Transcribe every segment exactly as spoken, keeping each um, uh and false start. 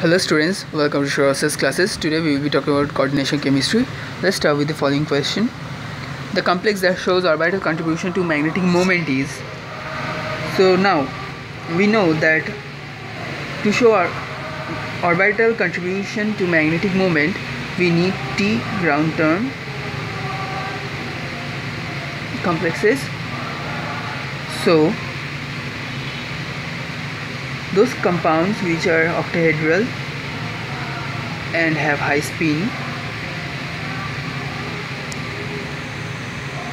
Hello students, welcome to Sourav Sir's classes. Today we will be talking about coordination chemistry. Let's start with the following question. The complex that shows orbital contribution to magnetic moment is. So now we know that to show our orbital contribution to magnetic moment we need T ground term complexes. So those compounds which are octahedral and have high spin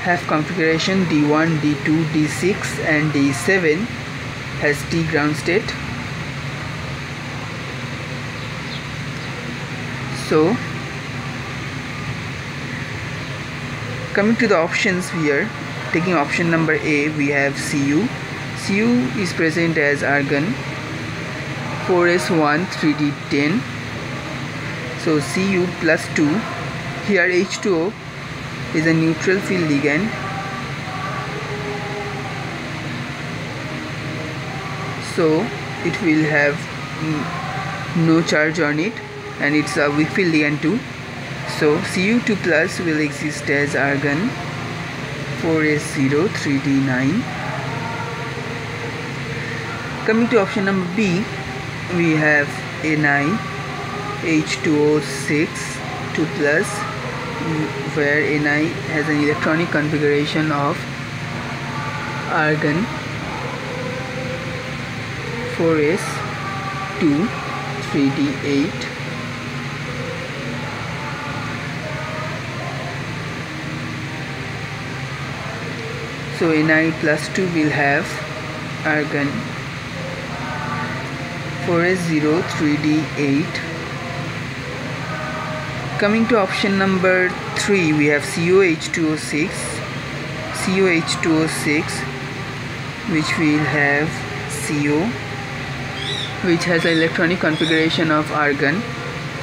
have configuration D one, D two, D six and D seven has T ground state. So coming to the options here, taking option number A, we have Cu. Cu is present as argon four S one three D ten, so Cu plus two. Here H two O is a neutral field ligand, so it will have no charge on it and it's a weak field ligand too. So C U two plus will exist as argon four S zero three D nine. Coming to option number B, we have Ni H two O six two plus, where Ni has an electronic configuration of argon four S two three D eight. So Ni plus two will have argon four S zero three D eight. Coming to option number three, we have C O H two O six. C O H two O six, which will have C O, which has an electronic configuration of argon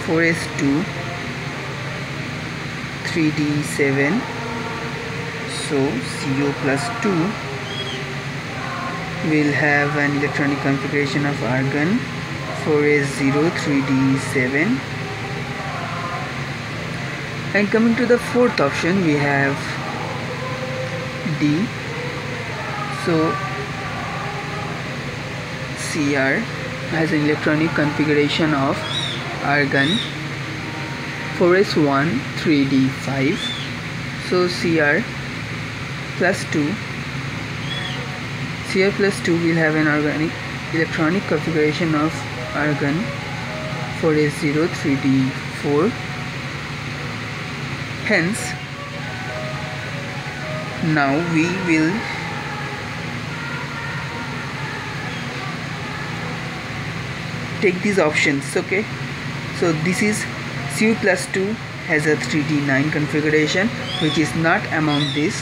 four S two three D seven. So C O plus two will have an electronic configuration of argon four S zero three D seven. And coming to the fourth option, we have D. So Cr has an electronic configuration of argon four S one three D five. So Cr plus two Cr plus two will have an organic electronic configuration of argon four S zero three D four. Hence, now we will take these options. Okay, so this is Cu plus two has a three D nine configuration, which is not among this.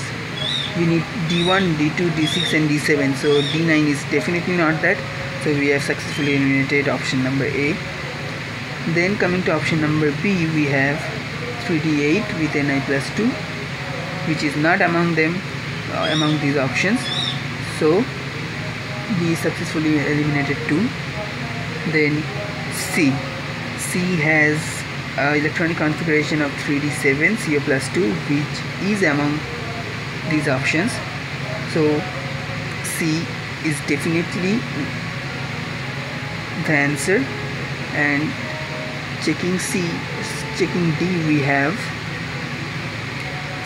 We need D one, D two, D six and D seven, so D nine is definitely not that, so we have successfully eliminated option number A. Then coming to option number B, we have three D eight with Ni plus two, which is not among them, uh, among these options, so B is successfully eliminated too. Then C, C has uh, electronic configuration of three D seven, C O plus two, which is among these options, so C is definitely the answer. And checking C, checking D, we have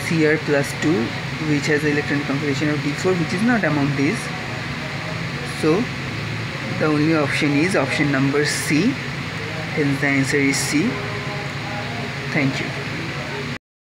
Cr plus two, which has the electron configuration of D four, which is not among these, so the only option is option number C, hence the answer is C. Thank you.